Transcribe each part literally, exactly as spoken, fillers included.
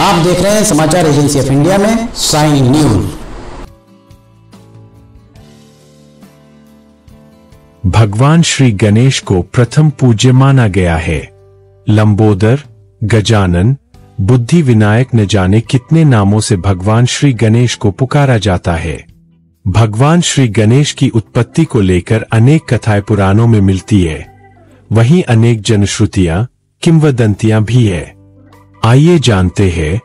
आप देख रहे हैं समाचार एजेंसी ऑफ इंडिया में साइन न्यूज। भगवान श्री गणेश को प्रथम पूज्य माना गया है। लंबोदर, गजानन, बुद्धि विनायक, न जाने कितने नामों से भगवान श्री गणेश को पुकारा जाता है। भगवान श्री गणेश की उत्पत्ति को लेकर अनेक कथाएं पुराणों में मिलती है, वहीं अनेक जनश्रुतियां, किंवदंतियां भी है। आइए जानते हैं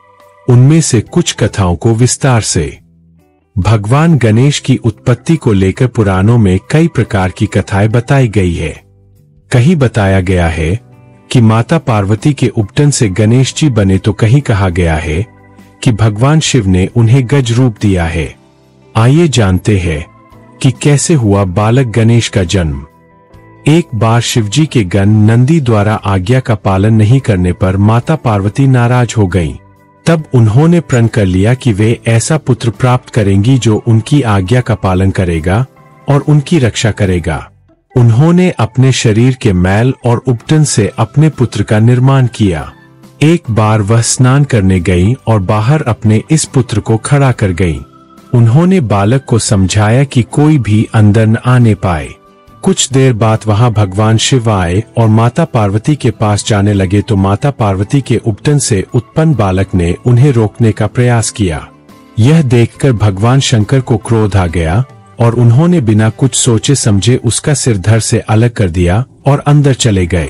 उनमें से कुछ कथाओं को विस्तार से। भगवान गणेश की उत्पत्ति को लेकर पुराणों में कई प्रकार की कथाएं बताई गई है। कहीं बताया गया है कि माता पार्वती के उपटन से गणेश जी बने, तो कहीं कहा गया है कि भगवान शिव ने उन्हें गज रूप दिया है। आइए जानते हैं कि कैसे हुआ बालक गणेश का जन्म। एक बार शिवजी के गण नंदी द्वारा आज्ञा का पालन नहीं करने पर माता पार्वती नाराज हो गईं। तब उन्होंने प्रण कर लिया कि वे ऐसा पुत्र प्राप्त करेंगी जो उनकी आज्ञा का पालन करेगा और उनकी रक्षा करेगा। उन्होंने अपने शरीर के मैल और उपटन से अपने पुत्र का निर्माण किया। एक बार वह स्नान करने गईं और बाहर अपने इस पुत्र को खड़ा कर गईं। उन्होंने बालक को समझाया कि कोई भी अंदर न आने पाए। कुछ देर बाद वहां भगवान शिव आए और माता पार्वती के पास जाने लगे, तो माता पार्वती के उपटन से उत्पन्न बालक ने उन्हें रोकने का प्रयास किया। यह देखकर भगवान शंकर को क्रोध आ गया और उन्होंने बिना कुछ सोचे समझे उसका सिर धड़ से अलग कर दिया और अंदर चले गए।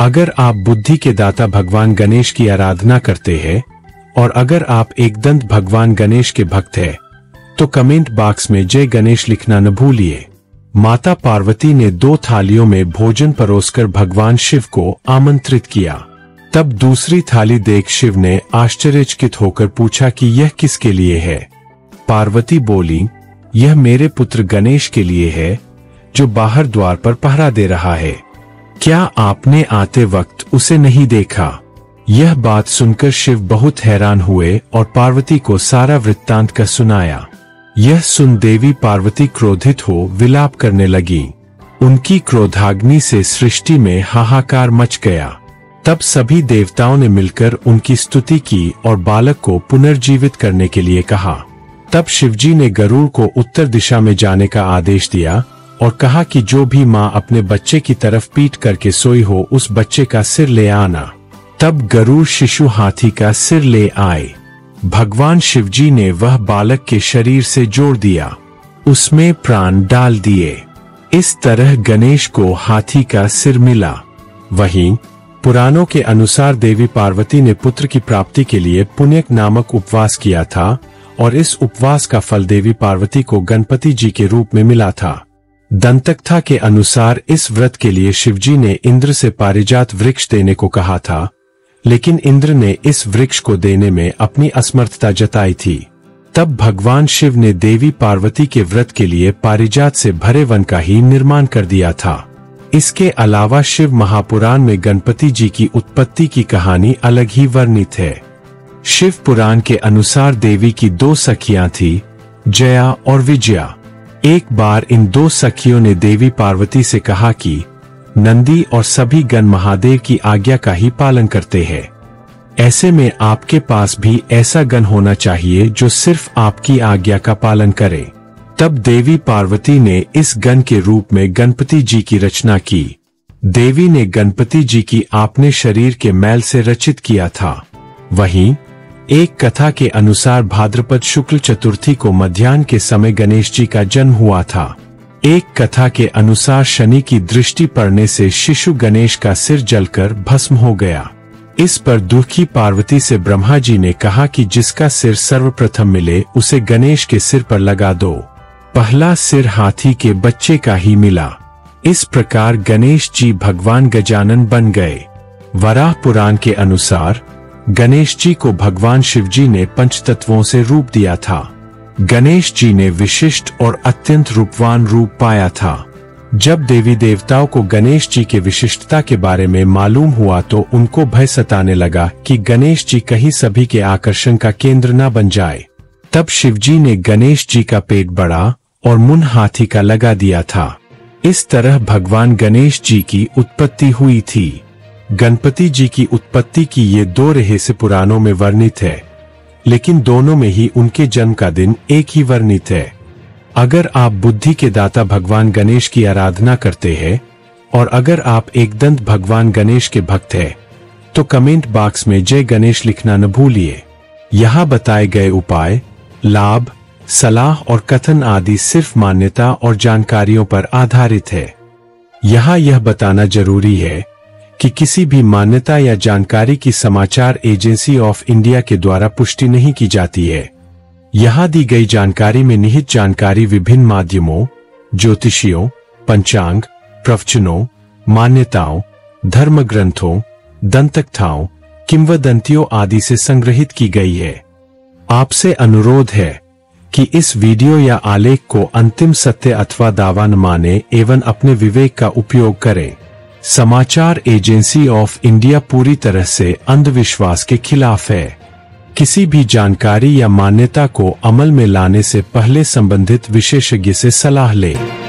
अगर आप बुद्धि के दाता भगवान गणेश की आराधना करते हैं और अगर आप एकदंत भगवान गणेश के भक्त हैं, तो कमेंट बॉक्स में जय गणेश लिखना न भूलिए। माता पार्वती ने दो थालियों में भोजन परोसकर भगवान शिव को आमंत्रित किया। तब दूसरी थाली देख शिव ने आश्चर्यचकित होकर पूछा कि यह किसके लिए है। पार्वती बोली, यह मेरे पुत्र गणेश के लिए है जो बाहर द्वार पर पहरा दे रहा है। क्या आपने आते वक्त उसे नहीं देखा? यह बात सुनकर शिव बहुत हैरान हुए और पार्वती को सारा वृत्तांत का सुनाया। यह सुन देवी पार्वती क्रोधित हो विलाप करने लगी। उनकी क्रोधाग्नि से सृष्टि में हाहाकार मच गया। तब सभी देवताओं ने मिलकर उनकी स्तुति की और बालक को पुनर्जीवित करने के लिए कहा। तब शिवजी ने गरुड़ को उत्तर दिशा में जाने का आदेश दिया और कहा कि जो भी माँ अपने बच्चे की तरफ पीट करके सोई हो, उस बच्चे का सिर ले आना। तब गरुड़ शिशु हाथी का सिर ले आए। भगवान शिवजी ने वह बालक के शरीर से जोड़ दिया, उसमें प्राण डाल दिए। इस तरह गणेश को हाथी का सिर मिला। वहीं पुराणों के अनुसार देवी पार्वती ने पुत्र की प्राप्ति के लिए पुण्यक नामक उपवास किया था और इस उपवास का फल देवी पार्वती को गणपति जी के रूप में मिला था। दंतकथा के अनुसार इस व्रत के लिए शिवजी ने इंद्र से पारिजात वृक्ष देने को कहा था, लेकिन इंद्र ने इस वृक्ष को देने में अपनी असमर्थता जताई थी। तब भगवान शिव ने देवी पार्वती के व्रत के लिए पारिजात से भरे वन का ही निर्माण कर दिया था। इसके अलावा शिव महापुराण में गणपति जी की उत्पत्ति की कहानी अलग ही वर्णित है। शिव पुराण के अनुसार देवी की दो सखियां थीं, जया और विजया। एक बार इन दो सखियों ने देवी पार्वती से कहा कि नंदी और सभी गण महादेव की आज्ञा का ही पालन करते हैं, ऐसे में आपके पास भी ऐसा गण होना चाहिए जो सिर्फ आपकी आज्ञा का पालन करे। तब देवी पार्वती ने इस गण के रूप में गणपति जी की रचना की। देवी ने गणपति जी की आपने शरीर के मैल से रचित किया था। वहीं एक कथा के अनुसार भाद्रपद शुक्ल चतुर्थी को मध्यान्ह के समय गणेश जी का जन्म हुआ था। एक कथा के अनुसार शनि की दृष्टि पड़ने से शिशु गणेश का सिर जलकर भस्म हो गया। इस पर दुखी पार्वती से ब्रह्मा जी ने कहा कि जिसका सिर सर्वप्रथम मिले उसे गणेश के सिर पर लगा दो। पहला सिर हाथी के बच्चे का ही मिला। इस प्रकार गणेश जी भगवान गजानन बन गए। वराह पुराण के अनुसार गणेश जी को भगवान शिवजी ने पंच तत्वों से रूप दिया था। गणेश जी ने विशिष्ट और अत्यंत रूपवान रूप पाया था। जब देवी देवताओं को गणेश जी के विशिष्टता के बारे में मालूम हुआ, तो उनको भय सताने लगा कि गणेश जी कहीं सभी के आकर्षण का केंद्र न बन जाए। तब शिवजी ने गणेश जी का पेट बड़ा और मुंह हाथी का लगा दिया था। इस तरह भगवान गणेश जी की उत्पत्ति हुई थी। गणपति जी की उत्पत्ति की ये दो रहस्य पुराणों में वर्णित है, लेकिन दोनों में ही उनके जन्म का दिन एक ही वर्णित है। अगर आप बुद्धि के दाता भगवान गणेश की आराधना करते हैं और अगर आप एकदंत भगवान गणेश के भक्त हैं, तो कमेंट बॉक्स में जय गणेश लिखना न भूलिए। यहाँ बताए गए उपाय, लाभ, सलाह और कथन आदि सिर्फ मान्यता और जानकारियों पर आधारित है। यहाँ यह बताना जरूरी है कि किसी भी मान्यता या जानकारी की समाचार एजेंसी ऑफ इंडिया के द्वारा पुष्टि नहीं की जाती है। यहाँ दी गई जानकारी में निहित जानकारी विभिन्न माध्यमों, ज्योतिषियों, पंचांग, प्रवचनों, मान्यताओं, धर्म ग्रंथों, दंतकथाओं, किंवदंतियों आदि से संग्रहित की गई है। आपसे अनुरोध है कि इस वीडियो या आलेख को अंतिम सत्य अथवा दावा न माने एवं अपने विवेक का उपयोग करें। समाचार एजेंसी ऑफ इंडिया पूरी तरह से अंधविश्वास के खिलाफ है। किसी भी जानकारी या मान्यता को अमल में लाने से पहले संबंधित विशेषज्ञ से सलाह लें।